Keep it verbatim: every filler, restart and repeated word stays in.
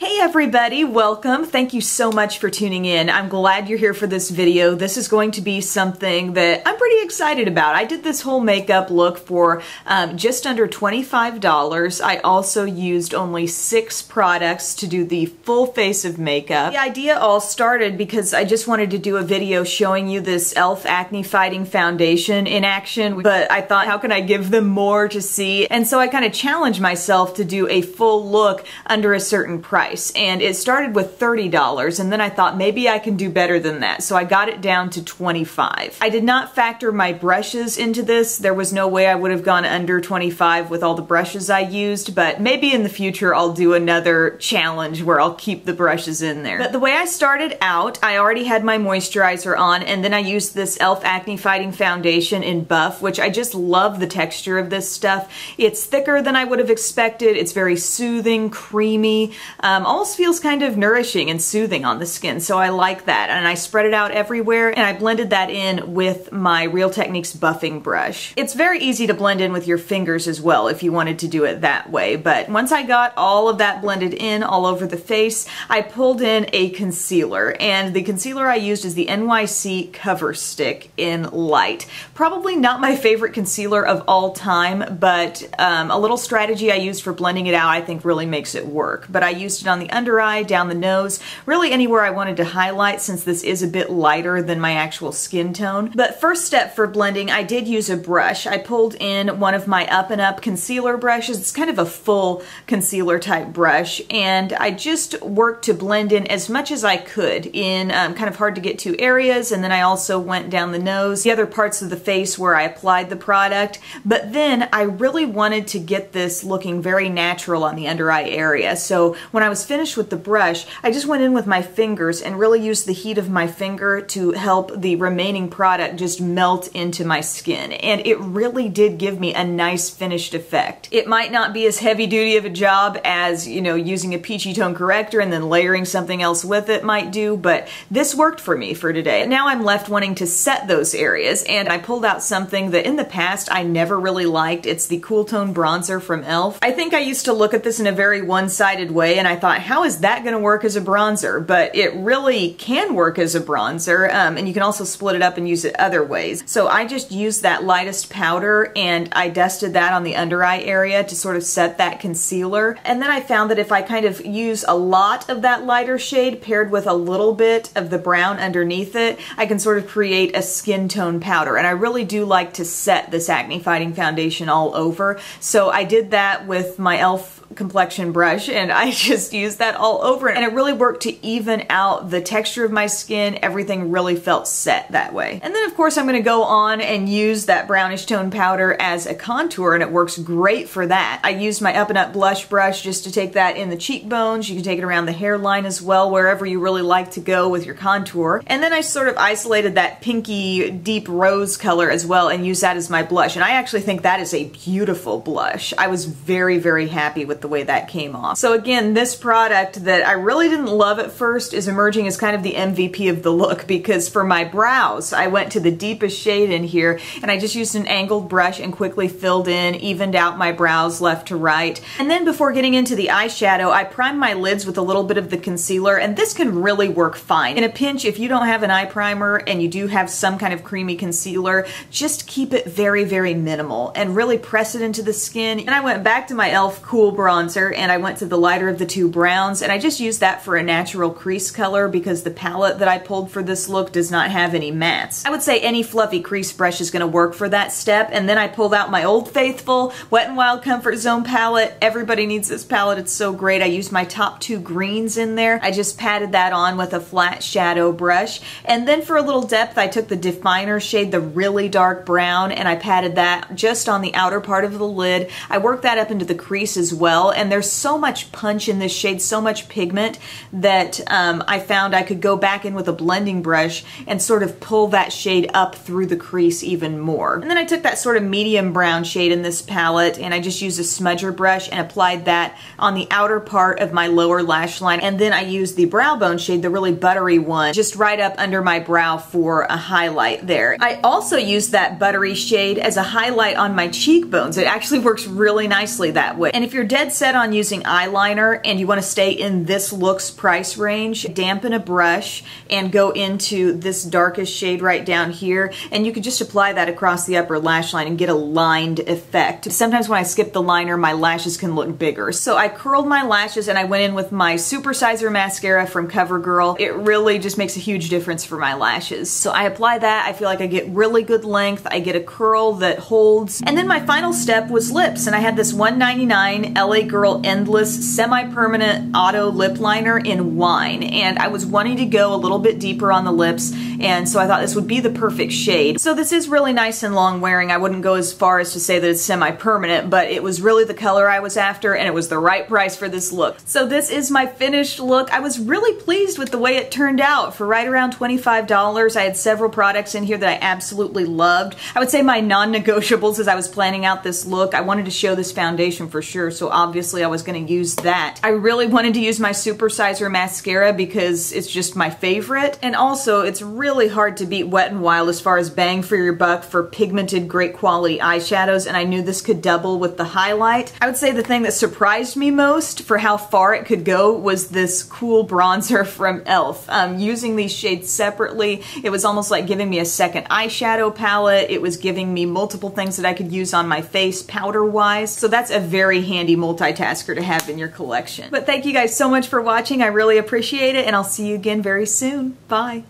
Hey everybody, welcome. Thank you so much for tuning in. I'm glad you're here for this video. This is going to be something that I'm pretty excited about. I did this whole makeup look for um, just under twenty-five dollars. I also used only six products to do the full face of makeup. The idea all started because I just wanted to do a video showing you this Elf acne fighting foundation in action, but I thought, how can I give them more to see? And so I kind of challenged myself to do a full look under a certain price. And it started with thirty dollars, and then I thought maybe I can do better than that, so I got it down to twenty-five dollars. I did not factor my brushes into this. There was no way I would have gone under twenty-five dollars with all the brushes I used, but maybe in the future I'll do another challenge where I'll keep the brushes in there. But the way I started out, I already had my moisturizer on, and then I used this Elf Acne Fighting Foundation in Buff, which I just love the texture of this stuff. It's thicker than I would have expected. It's very soothing, creamy. Um, almost feels kind of nourishing and soothing on the skin, so I like that. And I spread it out everywhere, and I blended that in with my Real Techniques buffing brush. It's very easy to blend in with your fingers as well if you wanted to do it that way, but once I got all of that blended in all over the face, I pulled in a concealer, and the concealer I used is the N Y C Cover Stick in Light. Probably not my favorite concealer of all time, but um, a little strategy I used for blending it out I think really makes it work. But I used it on the under eye, down the nose, really anywhere I wanted to highlight, since this is a bit lighter than my actual skin tone. But first step for blending, I did use a brush. I pulled in one of my Up and Up concealer brushes. It's kind of a full concealer type brush, and I just worked to blend in as much as I could in um, kind of hard to get to areas, and then I also went down the nose, the other parts of the face where I applied the product. But then I really wanted to get this looking very natural on the under eye area, so when I was finished with the brush, I just went in with my fingers and really used the heat of my finger to help the remaining product just melt into my skin, and it really did give me a nice finished effect. It might not be as heavy duty of a job as, you know, using a peachy tone corrector and then layering something else with it might do, but this worked for me for today. Now I'm left wanting to set those areas, and I pulled out something that in the past I never really liked. It's the Cool Tone Bronzer from Elf. I think I used to look at this in a very one-sided way, and I thought, how is that going to work as a bronzer? But it really can work as a bronzer, um, and you can also split it up and use it other ways. So I just used that lightest powder, and I dusted that on the under eye area to sort of set that concealer. And then I found that if I kind of use a lot of that lighter shade paired with a little bit of the brown underneath it, I can sort of create a skin tone powder. And I really do like to set this acne fighting foundation all over. So I did that with my Elf complexion brush, and I just used that all over, and it really worked to even out the texture of my skin. Everything really felt set that way. And then of course I'm going to go on and use that brownish tone powder as a contour, and it works great for that. I used my Up and Up blush brush just to take that in the cheekbones. You can take it around the hairline as well, wherever you really like to go with your contour. And then I sort of isolated that pinky deep rose color as well and used that as my blush, and I actually think that is a beautiful blush. I was very very happy with the way that came off. So again, this product that I really didn't love at first is emerging as kind of the M V P of the look, because for my brows, I went to the deepest shade in here, and I just used an angled brush and quickly filled in, evened out my brows left to right. And then before getting into the eyeshadow, I primed my lids with a little bit of the concealer, and this can really work fine. In a pinch, if you don't have an eye primer and you do have some kind of creamy concealer, just keep it very, very minimal and really press it into the skin. And I went back to my Elf Cool Bronzer, and I went to the lighter of the two browns, and I just used that for a natural crease color because the palette that I pulled for this look does not have any mattes. I would say any fluffy crease brush is going to work for that step. And then I pulled out my Old Faithful Wet n Wild Comfort Zone palette. Everybody needs this palette. It's so great. I used my top two greens in there. I just patted that on with a flat shadow brush. And then for a little depth, I took the definer shade, the really dark brown, and I patted that just on the outer part of the lid. I worked that up into the crease as well. And there's so much punch in this shade, so much pigment, that um, I found I could go back in with a blending brush and sort of pull that shade up through the crease even more. And then I took that sort of medium brown shade in this palette, and I just used a smudger brush and applied that on the outer part of my lower lash line. And then I used the brow bone shade, the really buttery one, just right up under my brow for a highlight there. I also used that buttery shade as a highlight on my cheekbones. It actually works really nicely that way. And if you're dead dead set on using eyeliner and you want to stay in this look's price range, dampen a brush and go into this darkest shade right down here, and you could just apply that across the upper lash line and get a lined effect. Sometimes when I skip the liner, my lashes can look bigger. So I curled my lashes and I went in with my Supersizer mascara from CoverGirl. It really just makes a huge difference for my lashes. So I apply that. I feel like I get really good length. I get a curl that holds. And then my final step was lips, and I had this one ninety-nine L A Girl Endless Semi-Permanent Auto Lip Liner in Wine, and I was wanting to go a little bit deeper on the lips, and so I thought this would be the perfect shade. So this is really nice and long wearing. I wouldn't go as far as to say that it's semi-permanent, but it was really the color I was after, and it was the right price for this look. So this is my finished look. I was really pleased with the way it turned out. For right around twenty-five dollars, I had several products in here that I absolutely loved. I would say my non-negotiables as I was planning out this look. I wanted to show this foundation for sure, so obviously I was going to use that. I really wanted to use my Supersizer mascara because it's just my favorite, and also it's really hard to beat Wet n Wild as far as bang for your buck for pigmented, great quality eyeshadows, and I knew this could double with the highlight. I would say the thing that surprised me most for how far it could go was this cool bronzer from Elf. Um, using these shades separately, it was almost like giving me a second eyeshadow palette. It was giving me multiple things that I could use on my face powder-wise, so that's a very handy multitasker to have in your collection. But thank you guys so much for watching. I really appreciate it, and I'll see you again very soon. Bye!